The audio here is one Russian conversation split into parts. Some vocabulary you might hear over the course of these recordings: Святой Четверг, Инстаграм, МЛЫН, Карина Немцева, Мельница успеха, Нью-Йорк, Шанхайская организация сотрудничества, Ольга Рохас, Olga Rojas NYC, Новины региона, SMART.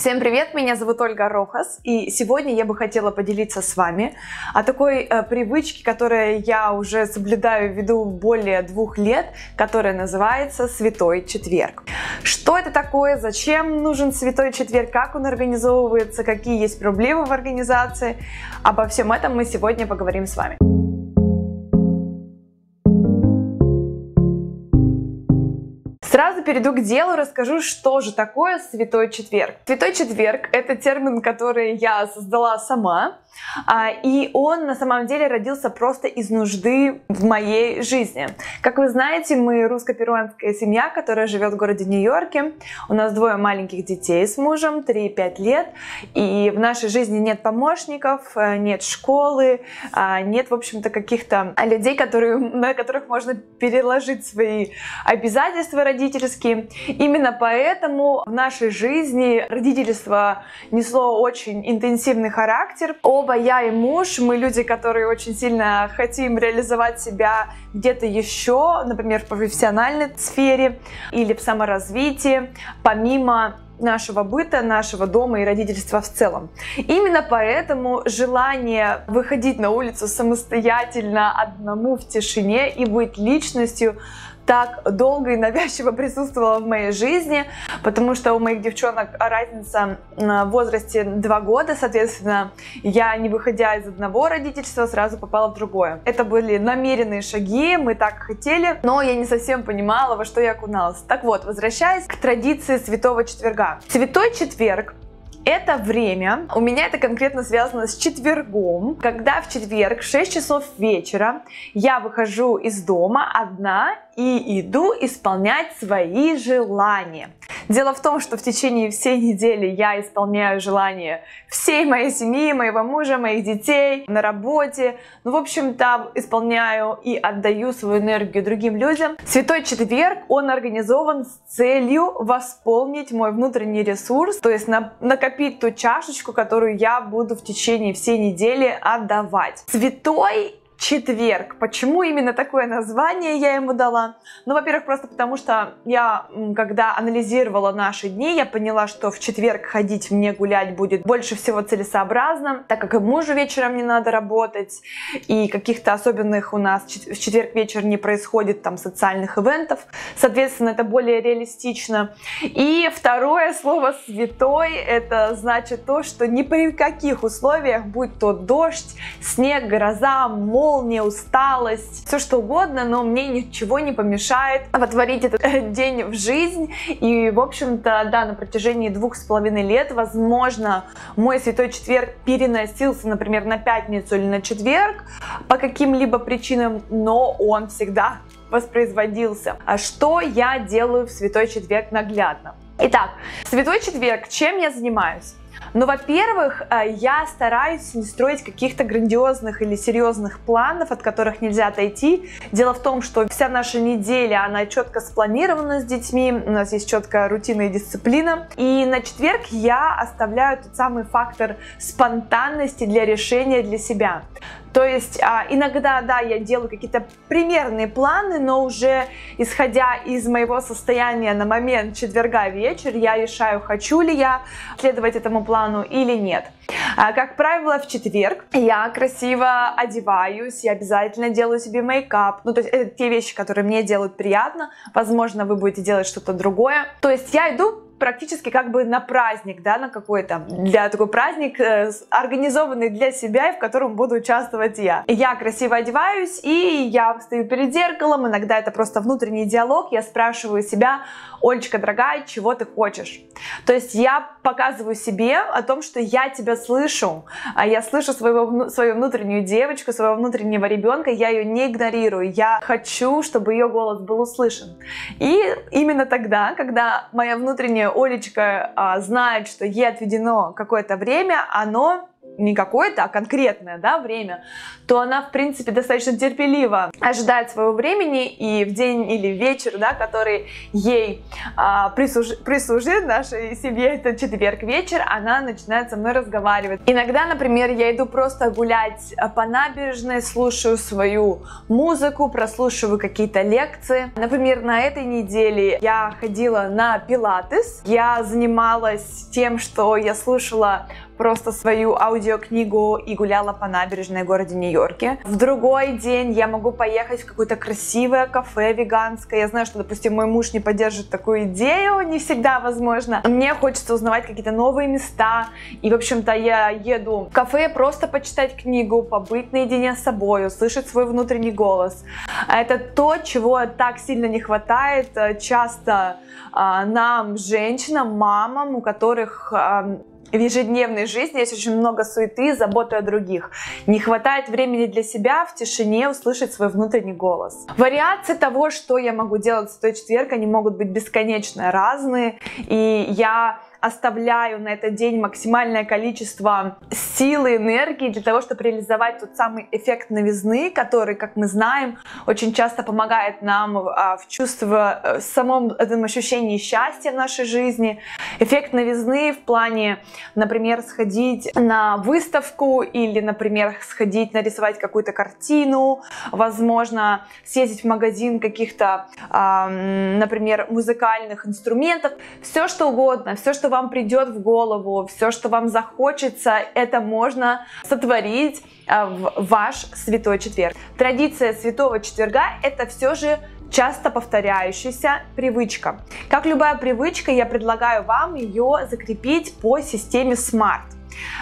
Всем привет, меня зовут Ольга Рохас, и сегодня я бы хотела поделиться с вами о такой привычке, которую я уже соблюдаю ввиду более 2 лет, которая называется «Святой четверг». Что это такое, зачем нужен «Святой четверг», как он организовывается, какие есть проблемы в организации, обо всем этом мы сегодня поговорим с вами. Сразу перейду к делу, расскажу, что же такое Святой Четверг. Святой Четверг – это термин, который я создала сама, и он на самом деле родился просто из нужды в моей жизни. Как вы знаете, мы русско-перуанская семья, которая живет в городе Нью-Йорке. У нас 2 маленьких детей с мужем, 3 и 5 лет, и в нашей жизни нет помощников, нет школы, нет, в общем-то, каких-то людей, на которых можно переложить свои обязательства родительские. Именно поэтому в нашей жизни родительство несло очень интенсивный характер. Оба, я и муж, мы люди, которые очень сильно хотим реализовать себя где-то еще, например, в профессиональной сфере или в саморазвитии, помимо нашего быта, нашего дома и родительства в целом. Именно поэтому желание выходить на улицу самостоятельно, одному в тишине и быть личностью так долго и навязчиво присутствовала в моей жизни, потому что у моих девчонок разница в возрасте 2 года, соответственно, я, не выходя из одного родительства, сразу попала в другое. Это были намеренные шаги, мы так хотели, но я не совсем понимала, во что я окуналась. Так вот, возвращаясь к традиции Святого Четверга. Святой Четверг — это время, у меня это конкретно связано с четвергом, когда в четверг в 6 часов вечера я выхожу из дома одна и иду исполнять свои желания. Дело в том, что в течение всей недели я исполняю желания всей моей семьи, моего мужа, моих детей, на работе. Ну, в общем-то, исполняю и отдаю свою энергию другим людям. Святой Четверг, он организован с целью восполнить мой внутренний ресурс, то есть накопить ту чашечку, которую я буду в течение всей недели отдавать. Святой Четверг. Почему именно такое название я ему дала? Ну, во-первых, просто потому что я, когда анализировала наши дни, я поняла, что в четверг ходить мне гулять будет больше всего целесообразно, так как и мужу вечером не надо работать, и каких-то особенных у нас в четверг вечер не происходит там социальных ивентов, соответственно, это более реалистично. И второе слово «святой» — это значит то, что ни при каких условиях, будь то дождь, снег, гроза, молния, усталость, все что угодно, но мне ничего не помешает вотворить этот день в жизнь. И, в общем-то, да, на протяжении 2,5 лет, возможно, мой Святой Четверг переносился, например, на пятницу или на четверг по каким-либо причинам, но он всегда воспроизводился. А что я делаю в Святой Четверг наглядно? Итак, Святой Четверг, чем я занимаюсь? Ну, во-первых, я стараюсь не строить каких-то грандиозных или серьезных планов, от которых нельзя отойти. Дело в том, что вся наша неделя, она четко спланирована с детьми, у нас есть четкая рутина и дисциплина. И на четверг я оставляю тот самый фактор спонтанности для решения для себя. То есть иногда, да, я делаю какие-то примерные планы, но уже исходя из моего состояния на момент четверга вечер, я решаю, хочу ли я следовать этому плану или нет. Как правило, в четверг я красиво одеваюсь, я обязательно делаю себе мейкап. Ну, то есть это те вещи, которые мне делают приятно. Возможно, вы будете делать что-то другое. То есть я иду практически как бы на праздник, да, на какой-то, для такой праздник, организованный для себя и в котором буду участвовать я. Я красиво одеваюсь, и я встаю перед зеркалом, иногда это просто внутренний диалог, я спрашиваю себя: Олечка, дорогая, чего ты хочешь? То есть я показываю себе о том, что я тебя слышу, я слышу свою внутреннюю девочку, своего внутреннего ребенка, я ее не игнорирую, я хочу, чтобы ее голос был услышан. И именно тогда, когда моя внутренняя Олечка знает, что ей отведено какое-то время, оно не какое-то, а конкретное, да, время, то она, в принципе, достаточно терпеливо ожидает своего времени, и в день или вечер, да, который ей прислужит нашей семье, это четверг вечер, она начинает со мной разговаривать. Иногда, например, я иду просто гулять по набережной, слушаю свою музыку, прослушиваю какие-то лекции. Например, на этой неделе я ходила на пилатес, я занималась тем, что я слушала просто свою аудиокнигу и гуляла по набережной в городе Нью-Йорке. В другой день я могу поехать в какое-то красивое кафе веганское. Я знаю, что, допустим, мой муж не поддержит такую идею, не всегда возможно. Мне хочется узнавать какие-то новые места. И, в общем-то, я еду в кафе просто почитать книгу, побыть наедине с собой, услышать свой внутренний голос. Это то, чего так сильно не хватает часто нам, женщинам, мамам, у которых в ежедневной жизни есть очень много суеты, заботы о других. Не хватает времени для себя, в тишине услышать свой внутренний голос. Вариации того, что я могу делать в свой четверг, они могут быть бесконечно разные. И я оставляю на этот день максимальное количество сил и энергии для того, чтобы реализовать тот самый эффект новизны, который, как мы знаем, очень часто помогает нам в самом этом ощущении счастья в нашей жизни. Эффект новизны в плане, например, сходить на выставку или, например, сходить нарисовать какую-то картину, возможно, съездить в магазин каких-то, например, музыкальных инструментов, все что угодно, все, что вам придет в голову, все, что вам захочется, это можно сотворить в ваш Святой Четверг. Традиция Святого Четверга – это все же часто повторяющаяся привычка. Как любая привычка, я предлагаю вам ее закрепить по системе SMART.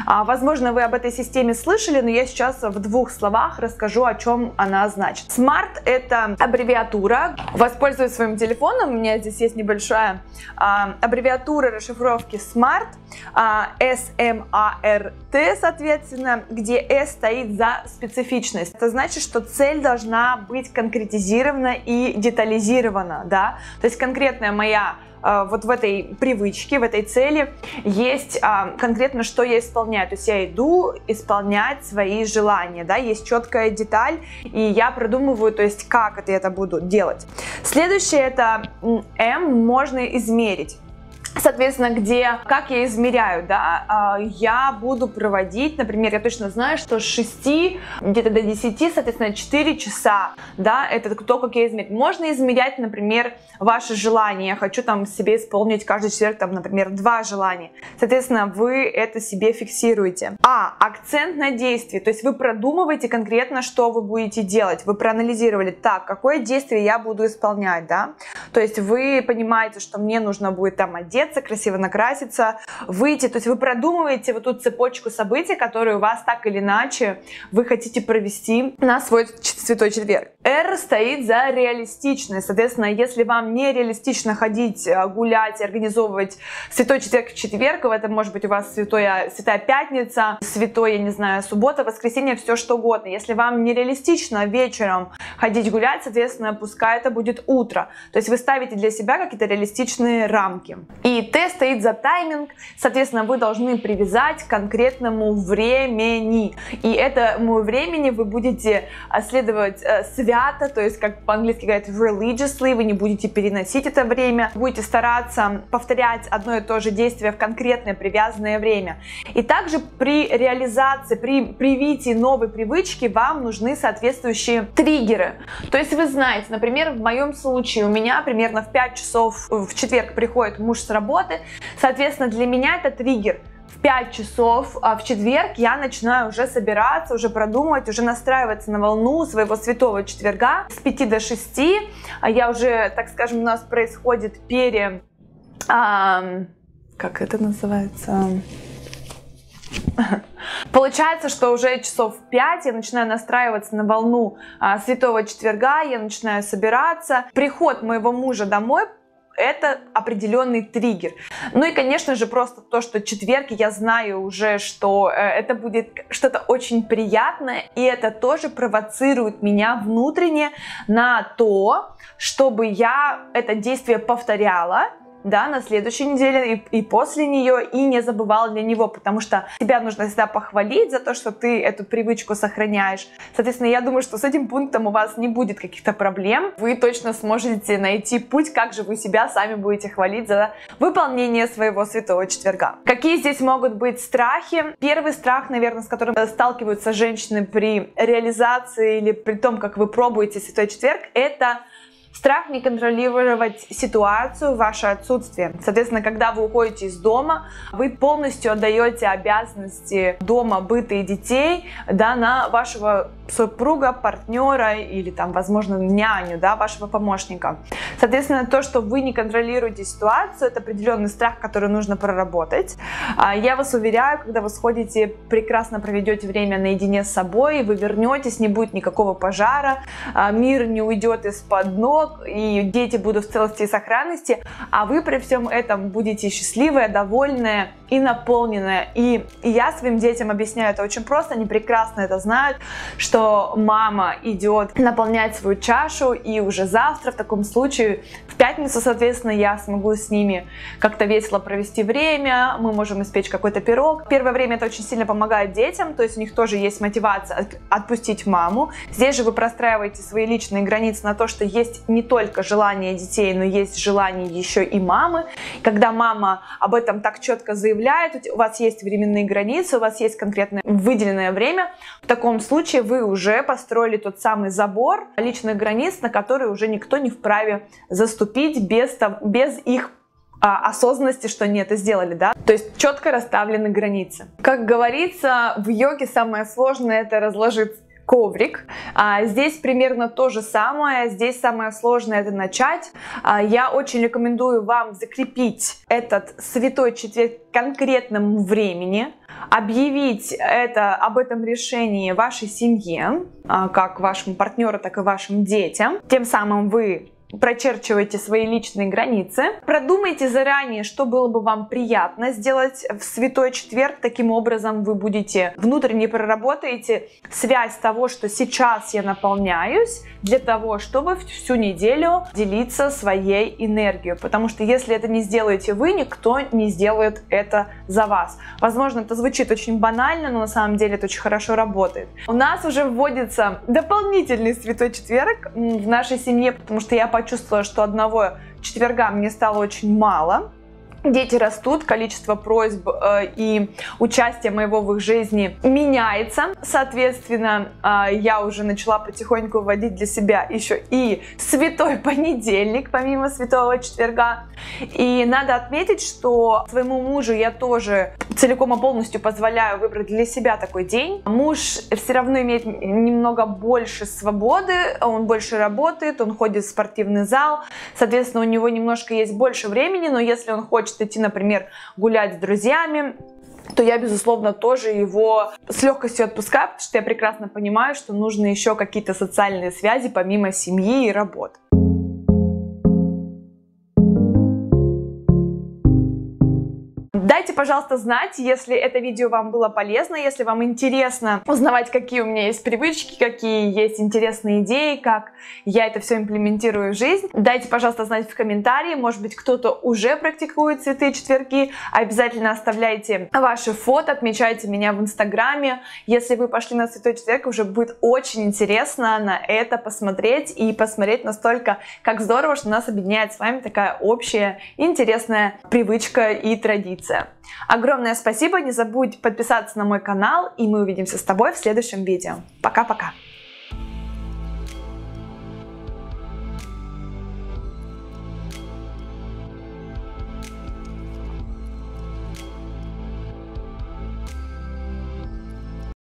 Возможно, вы об этой системе слышали, но я сейчас в двух словах расскажу, о чем она значит. SMART – это аббревиатура. Воспользуюсь своим телефоном, у меня здесь есть небольшая аббревиатура расшифровки SMART, SMART, соответственно, где S стоит за специфичность. Это значит, что цель должна быть конкретизирована и детализирована, да? То есть конкретная моя вот в этой привычке, в этой цели есть конкретно, что я исполняю. То есть я иду исполнять свои желания, да, есть четкая деталь, и я продумываю, то есть как это буду делать. Следующее, это М, можно измерить. Соответственно, как я измеряю, да, я буду проводить, например, я точно знаю, что с 6 где-то до 10, соответственно, 4 часа, да, это то, как я измеряю. Можно измерять, например, ваши желания, я хочу там себе исполнить каждый четверг, там, например, 2 желания, соответственно, вы это себе фиксируете. Акцент на действии, то есть вы продумываете конкретно, что вы будете делать, вы проанализировали, так, какое действие я буду исполнять, да, то есть вы понимаете, что мне нужно будет там одеться, красиво накраситься, выйти, то есть вы продумываете вот ту цепочку событий, которые у вас так или иначе вы хотите провести на свой Святой Четверг. R стоит за реалистичность, соответственно, если вам нереалистично ходить, гулять, организовывать Святой Четверг в четверг, это может быть у вас Святая Пятница, Святой, я не знаю, суббота, воскресенье, все что угодно. Если вам нереалистично вечером ходить гулять, соответственно, пускай это будет утро, то есть вы ставите для себя какие-то реалистичные рамки. И Т стоит за тайминг, соответственно, вы должны привязать к конкретному времени. И этому времени вы будете следовать свято, то есть, как по-английски говорят, religiously, вы не будете переносить это время, будете стараться повторять одно и то же действие в конкретное привязанное время. И также при реализации, при привитии новой привычки вам нужны соответствующие триггеры. То есть вы знаете, например, в моем случае у меня примерно в 5 часов в четверг приходит муж с работы, соответственно, для меня это триггер. В 5 часов в четверг я начинаю уже собираться, уже продумывать, уже настраиваться на волну своего Святого Четверга. С 5 до 6 я уже, так скажем, у нас происходит как это называется? Получается, что уже часов 5 я начинаю настраиваться на волну Святого Четверга, я начинаю собираться. Приход моего мужа домой – это определенный триггер. Ну и, конечно же, просто то, что четверг, я знаю уже, что это будет что-то очень приятное, и это тоже провоцирует меня внутренне на то, чтобы я это действие повторяла, да, на следующей неделе и после нее, и не забывал для него, потому что тебя нужно всегда похвалить за то, что ты эту привычку сохраняешь. Соответственно, я думаю, что с этим пунктом у вас не будет каких-то проблем. Вы точно сможете найти путь, как же вы себя сами будете хвалить за выполнение своего святого четверга. Какие здесь могут быть страхи? Первый страх, наверное, с которым сталкиваются женщины при реализации или при том, как вы пробуете святой четверг, это страх не контролировать ситуацию, ваше отсутствие. Соответственно, когда вы уходите из дома, вы полностью отдаете обязанности дома, быта и детей, да, на вашего супруга, партнера или, там, возможно, няню, да, вашего помощника. Соответственно, то, что вы не контролируете ситуацию, это определенный страх, который нужно проработать. Я вас уверяю, когда вы сходите, прекрасно проведете время наедине с собой, вы вернетесь, не будет никакого пожара, мир не уйдет из-под ног, и дети будут в целости и сохранности, а вы при всем этом будете счастливая, довольная и наполненная. И я своим детям объясняю это очень просто, они прекрасно это знают, что мама идет наполнять свою чашу, и уже завтра в таком случае, в пятницу, соответственно, я смогу с ними как-то весело провести время, мы можем испечь какой-то пирог. Первое время это очень сильно помогает детям, то есть у них тоже есть мотивация отпустить маму. Здесь же вы простраиваете свои личные границы на то, что есть не только желание детей, но есть желание еще и мамы. Когда мама об этом так четко заявляет, у вас есть временные границы, у вас есть конкретное выделенное время, в таком случае вы уже построили тот самый забор личных границ, на которые уже никто не вправе заступить без их осознанности, что они это сделали, да? То есть четко расставлены границы. Как говорится, в йоге самое сложное — это разложить коврик. Здесь примерно то же самое. Здесь самое сложное — это начать. Я очень рекомендую вам закрепить этот святой четверг к конкретному времени, объявить об этом решении вашей семье, как вашему партнеру, так и вашим детям. Тем самым вы прочерчивайте свои личные границы, продумайте заранее, что было бы вам приятно сделать в святой четверг, таким образом вы будете внутренне проработаете связь того, что сейчас я наполняюсь, для того, чтобы всю неделю делиться своей энергией, потому что если это не сделаете вы, никто не сделает это за вас. Возможно, это звучит очень банально, но на самом деле это очень хорошо работает. У нас уже вводится дополнительный святой четверг в нашей семье, потому что я почувствовала, что одного четверга мне стало очень мало. Дети растут, количество просьб и участие моего в их жизни меняется. Соответственно, я уже начала потихоньку вводить для себя еще и святой понедельник, помимо святого четверга. И надо отметить, что своему мужу я тоже целиком и полностью позволяю выбрать для себя такой день. Муж все равно имеет немного больше свободы, он больше работает, он ходит в спортивный зал. Соответственно, у него немножко есть больше времени, но если он хочет идти, например, гулять с друзьями, то я, безусловно, тоже его с легкостью отпускаю, потому что я прекрасно понимаю, что нужны еще какие-то социальные связи помимо семьи и работы. Дайте, пожалуйста, знать, если это видео вам было полезно, если вам интересно узнавать, какие у меня есть привычки, какие есть интересные идеи, как я это все имплементирую в жизнь. Дайте, пожалуйста, знать в комментарии, может быть, кто-то уже практикует святые четверги. Обязательно оставляйте ваши фото, отмечайте меня в Инстаграме. Если вы пошли на святой четверг, уже будет очень интересно на это посмотреть и посмотреть настолько, как здорово, что нас объединяет с вами такая общая интересная привычка и традиция. Огромное спасибо, не забудь подписаться на мой канал, и мы увидимся с тобой в следующем видео. Пока-пока!